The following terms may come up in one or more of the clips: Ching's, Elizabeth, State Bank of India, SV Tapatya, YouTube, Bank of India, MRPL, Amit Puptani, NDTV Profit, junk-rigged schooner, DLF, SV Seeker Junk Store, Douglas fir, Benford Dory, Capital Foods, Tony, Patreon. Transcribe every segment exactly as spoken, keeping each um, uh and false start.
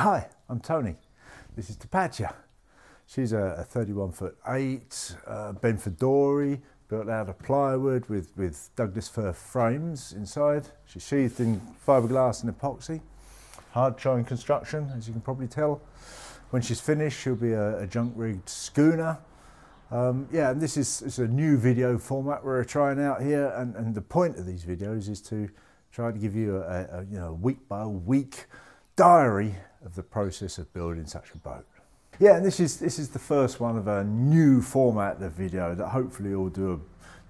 Hi, I'm Tony. This is Tapatya. She's a, a thirty-one foot eight uh, Benford Dory, built out of plywood with, with Douglas fir frames inside. She's sheathed in fiberglass and epoxy. Hard showing construction, as you can probably tell. When she's finished, she'll be a, a junk-rigged schooner. Um, yeah, and this is it's a new video format we're trying out here, and, and the point of these videos is to try to give you a, a you know week by week diary of the process of building such a boat. Yeah, and this is this is the first one of a new format of video that hopefully will do a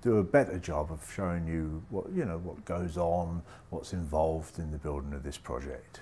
do a better job of showing you what you know what goes on, what's involved in the building of this project.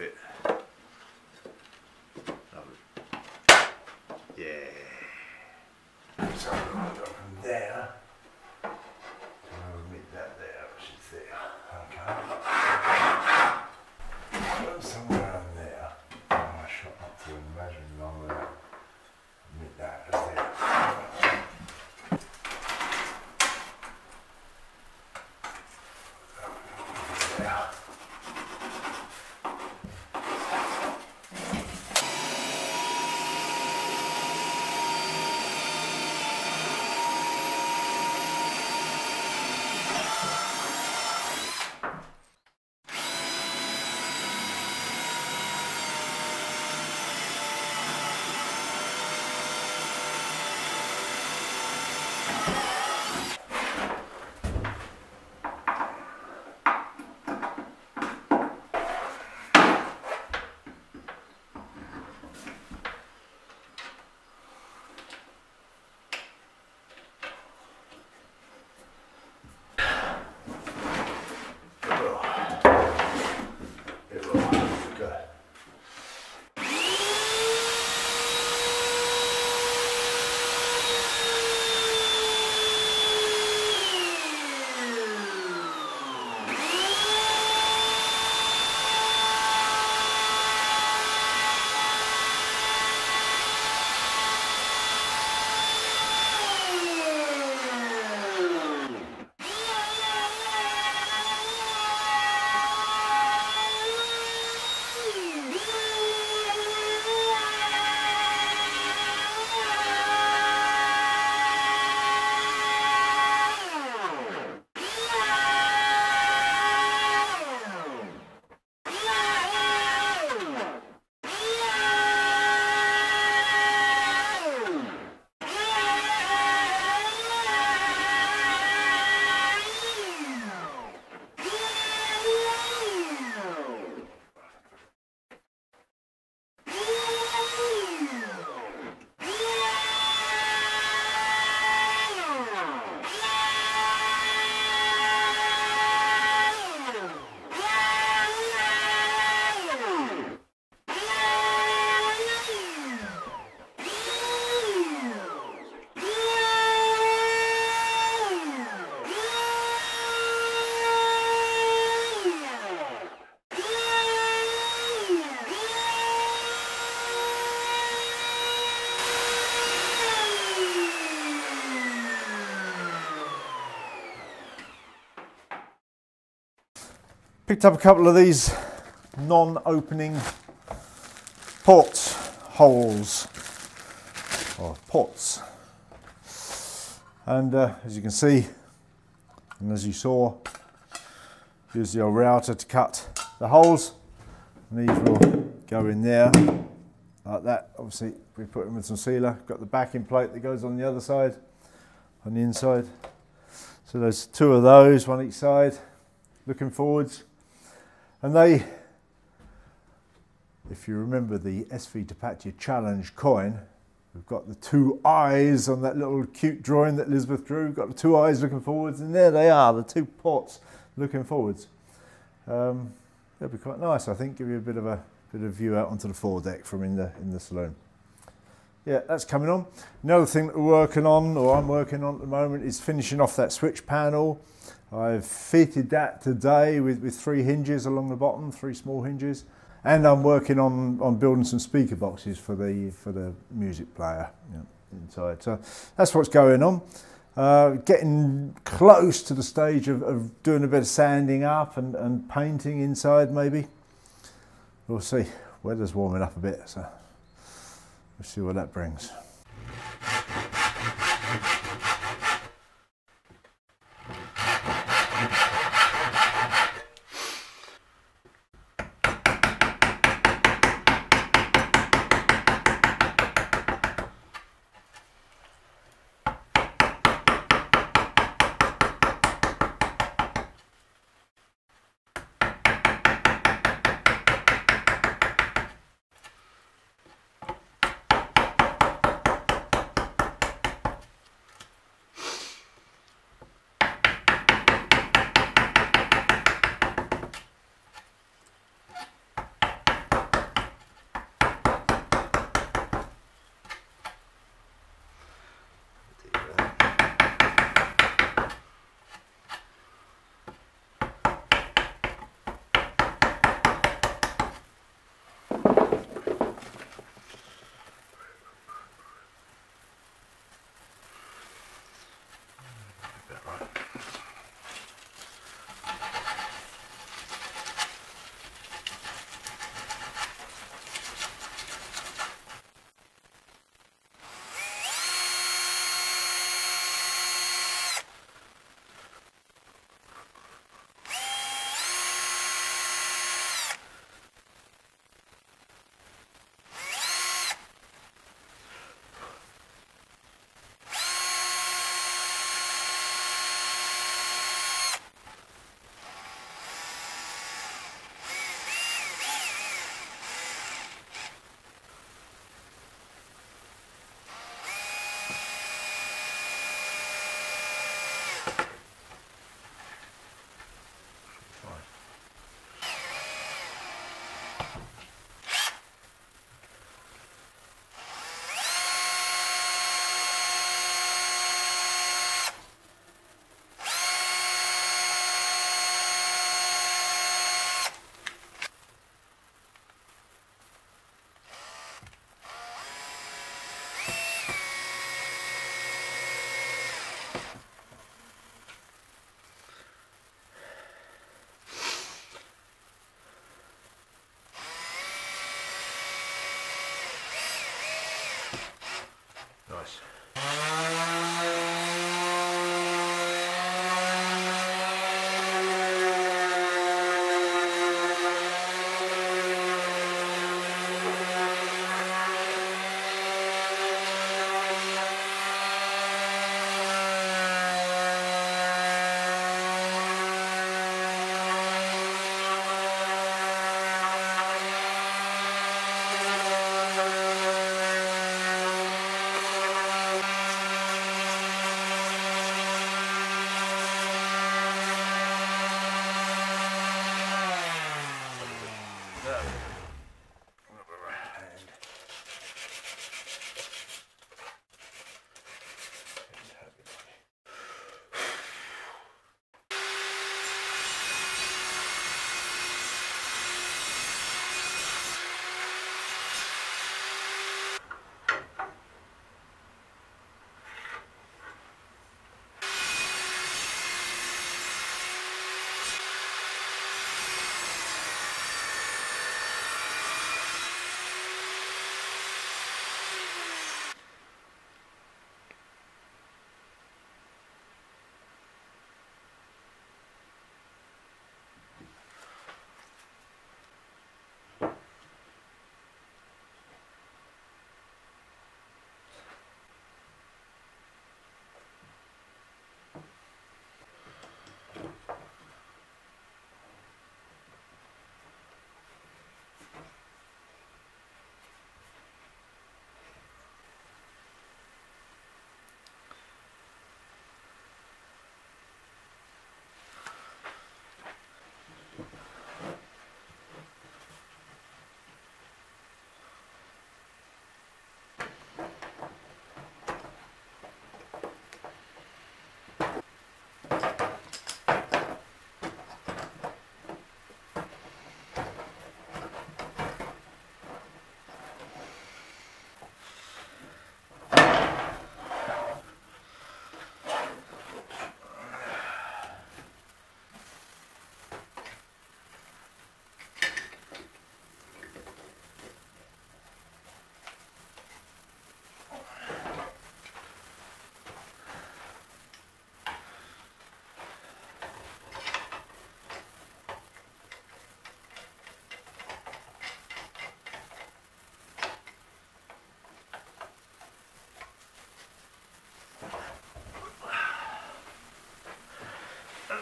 It. Lovely. Yeah. So I've got from there. I'll admit that there, which is there. Okay. Somewhere around there. Oh, I shot up to imagine long there. Admit that as there. There. Picked up a couple of these non-opening port holes, or pots, and uh, as you can see, and as you saw, use your router to cut the holes, and these will go in there, like that. Obviously we put them with some sealer, got the backing plate that goes on the other side, on the inside. So there's two of those, one each side, looking forwards. And they, if you remember the S V Tapatya challenge coin, we've got the two eyes on that little cute drawing that Elizabeth drew. We've got the two eyes looking forwards, and there they are, the two pots looking forwards. Um, that'd be quite nice, I think, give you a bit of a bit of view out onto the foredeck from in the in the saloon. Yeah, that's coming on. Another thing that we're working on, or I'm working on at the moment, is finishing off that switch panel. I've fitted that today with, with three hinges along the bottom, three small hinges. And I'm working on, on building some speaker boxes for the for the music player, yeah, inside. So that's what's going on. Uh, getting close to the stage of, of doing a bit of sanding up and, and painting inside, maybe. We'll see. Weather's warming up a bit, so we'll see what that brings.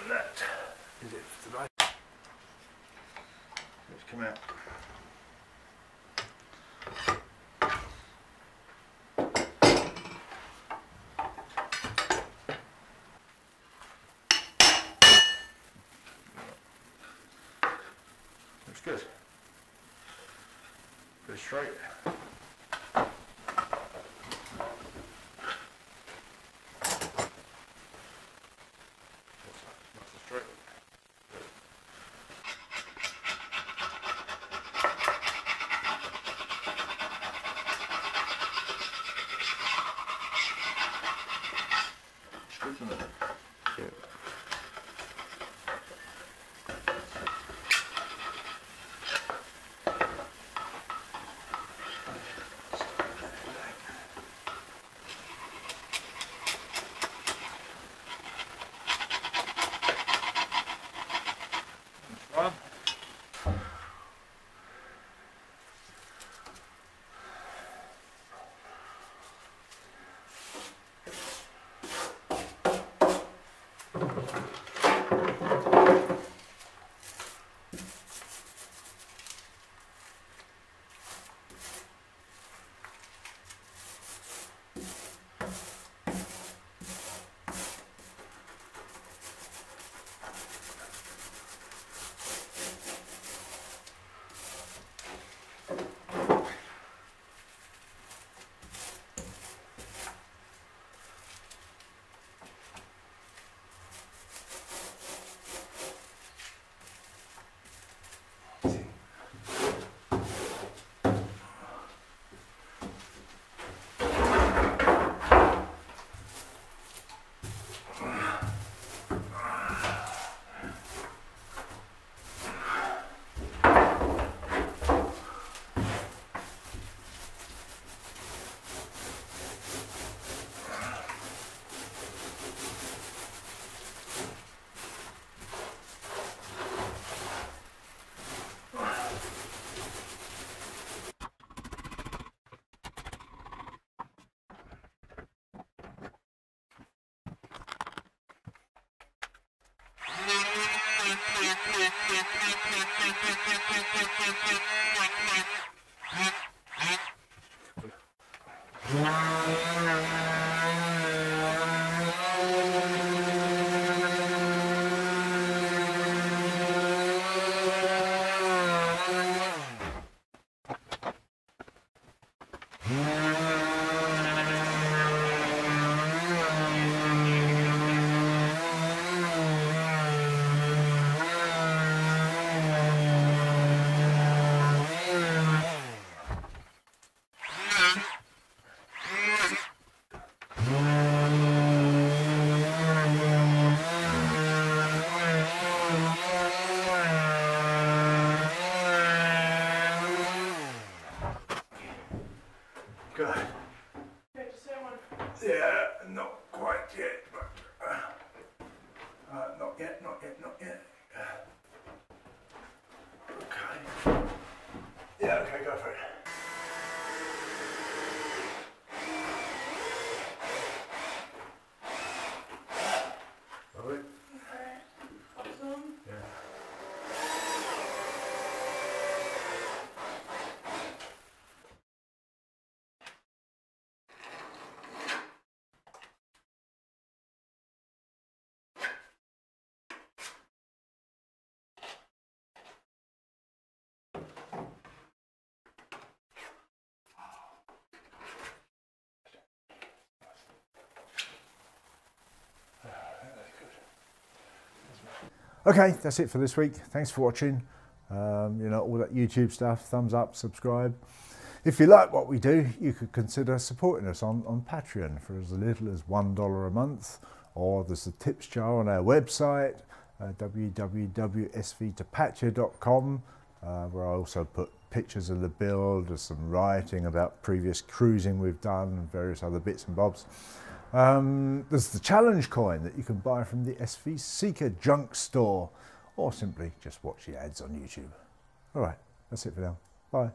that is it for today. Let's come out. Looks good. Go straight. Okay, that's it for this week. Thanks for watching. Um, you know, all that YouTube stuff, thumbs up, subscribe. If you like what we do, you could consider supporting us on, on Patreon for as little as one dollar a month, or there's a tips jar on our website, uh, w w w dot s v tapatya dot com, uh, where I also put pictures of the build, there's some writing about previous cruising we've done, and various other bits and bobs. Um, there's the challenge coin that you can buy from the S V Seeker Junk Store, or simply just watch the ads on YouTube. All right, that's it for now. Bye.